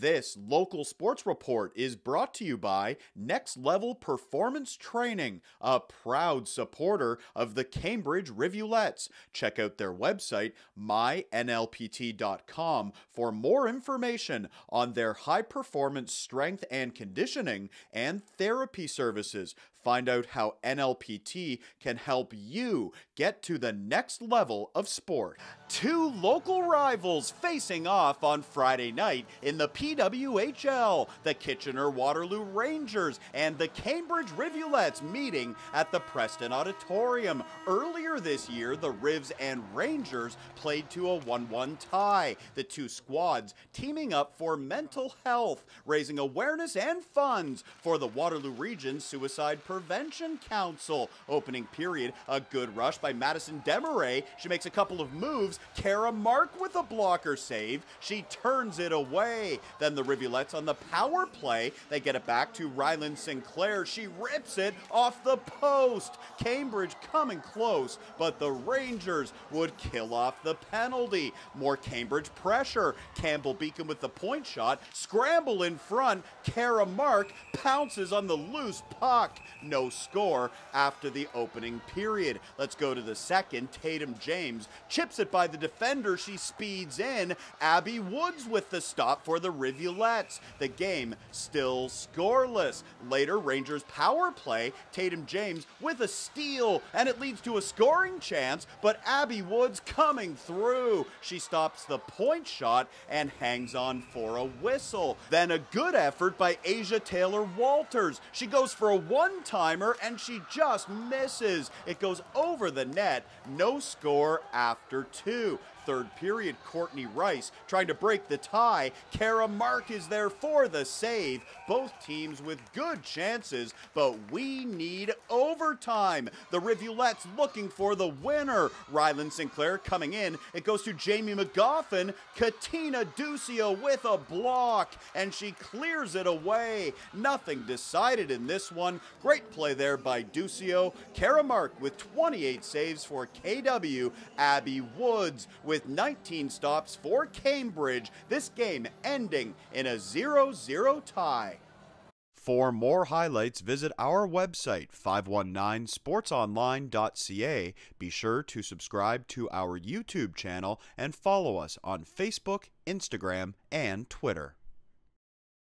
This local sports report is brought to you by Next Level Performance Training, a proud supporter of the Cambridge Rivulettes. Check out their website, mynlpt.com, for more information on their high-performance strength and conditioning and therapy services. Find out how NLPT can help you get to the next level of sport. Two local rivals facing off on Friday night in the PWHL, the Kitchener-Waterloo Rangers and the Cambridge Rivulettes meeting at the Preston Auditorium. Earlier this year, the Rivs and Rangers played to a 1-1 tie, the two squads teaming up for mental health, raising awareness and funds for the Waterloo Region Suicide Prevention Council. Opening period, a good rush by Madison Demaray. She makes a couple of moves. Kara Mark with a blocker save. She turns it away. Then the Rivulettes on the power play. They get it back to Ryland Sinclair. She rips it off the post. Cambridge coming close, but the Rangers would kill off the penalty. More Cambridge pressure. Campbell Beacon with the point shot. Scramble in front. Kara Mark pounces on the loose puck. No score after the opening period. Let's go to the second. Tatum James chips it by the defender. She speeds in. Abby Woods with the stop for the Rivulettes. The game still scoreless. Later, Rangers power play. Tatum James with a steal, and it leads to a scoring chance, but Abby Woods coming through. She stops the point shot and hangs on for a whistle. Then a good effort by Asia Taylor Walters. She goes for a one-timer, and she just misses. It goes over the net. No score after two. Third period, Courtney Rice trying to break the tie. Kara Mark is there for the save. Both teams with good chances, but we need overtime. The Rivulettes looking for the winner. Ryland Sinclair coming in. It goes to Jamie McGoffin. Katina Duccio with a block, and she clears it away. Nothing decided in this one. Great play there by Duccio. Kara Mark with 28 saves for KW. Abby Woods with 19 stops for Cambridge, this game ending in a 0-0 tie. For more highlights, visit our website, 519sportsonline.ca. Be sure to subscribe to our YouTube channel and follow us on Facebook, Instagram, and Twitter.